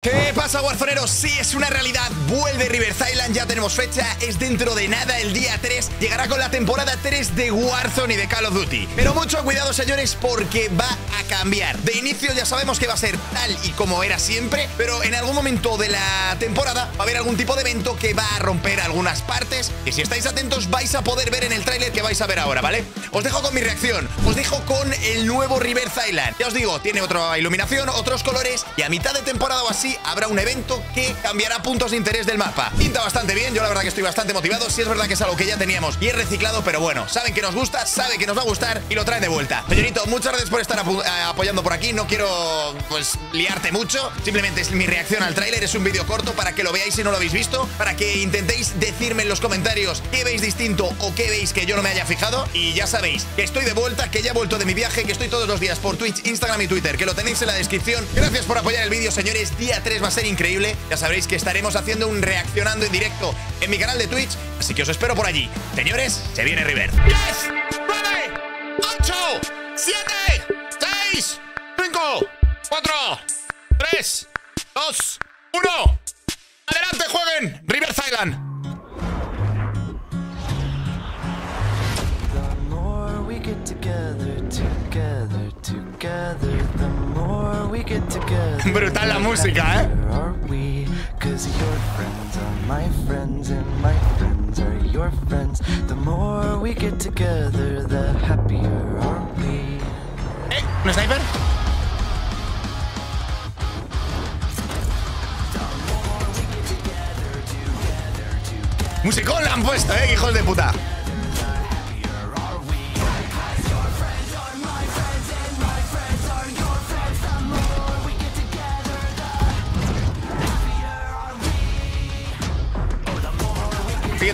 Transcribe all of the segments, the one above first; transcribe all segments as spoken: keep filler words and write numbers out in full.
¿Qué pasa, warzoneros? Sí, es una realidad. Vuelve Rebirth Island, ya tenemos fecha. Es dentro de nada, el día tres. Llegará con la temporada tres de Warzone y de Call of Duty. Pero mucho cuidado, señores, porque va a cambiar. De inicio ya sabemos que va a ser tal y como era siempre, pero en algún momento de la temporada va a haber algún tipo de evento que va a romper algunas partes. Y si estáis atentos vais a poder ver en el tráiler que vais a ver ahora, ¿vale? Os dejo con mi reacción, os dejo con el nuevo Rebirth Island. Ya os digo, tiene otra iluminación, otros colores, y a mitad de temporada o así habrá un evento que cambiará puntos de interés del mapa. Pinta bastante bien, yo la verdad que estoy bastante motivado. Sí, es verdad que es algo que ya teníamos y es reciclado, pero bueno, saben que nos gusta, saben que nos va a gustar y lo traen de vuelta. Señorito, muchas gracias por estar apoyando por aquí. No quiero, pues, liarte mucho. Simplemente es mi reacción al tráiler, es un vídeo corto para que lo veáis si no lo habéis visto, para que intentéis decirme en los comentarios qué veis distinto o qué veis que yo no me haya fijado. Y ya sabéis que estoy de vuelta, que ya he vuelto de mi viaje, que estoy todos los días por Twitch, Instagram y Twitter, que lo tenéis en la descripción. Gracias por apoyar el vídeo, señores. Día tres va a ser increíble. Ya sabréis que estaremos haciendo un reaccionando en directo en mi canal de Twitch, así que os espero por allí. Señores, se viene Rebirth. diez, nueve, ocho, siete, seis, cinco, cuatro, tres, dos, uno. ¡Adelante, jueguen! Rebirth Island. Brutal la música, ¿eh? ¿Eh? ¿Un sniper? Musicón la han puesto, ¿eh? Hijos de puta.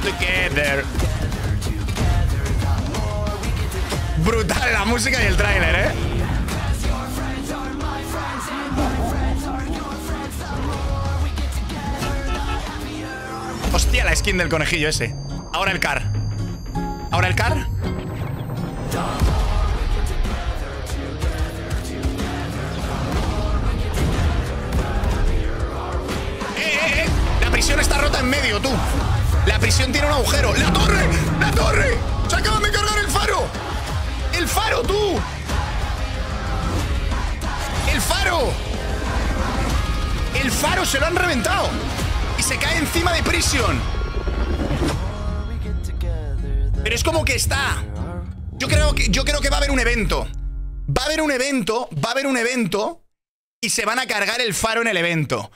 Together. Brutal la música y el tráiler, ¿eh? Hostia, la skin del conejillo ese. Ahora el car. Ahora el car. ¡Eh, eh, eh! La prisión está rota en medio, tú. La prisión tiene un agujero. ¡La torre! ¡La torre! ¡Se acaban de cargar el faro! ¡El faro, tú! ¡El faro! ¡El faro se lo han reventado! Y se cae encima de prisión. Pero es como que está... Yo creo que, yo creo que va a haber un evento. Va a haber un evento, va a haber un evento... Y se van a cargar el faro en el evento.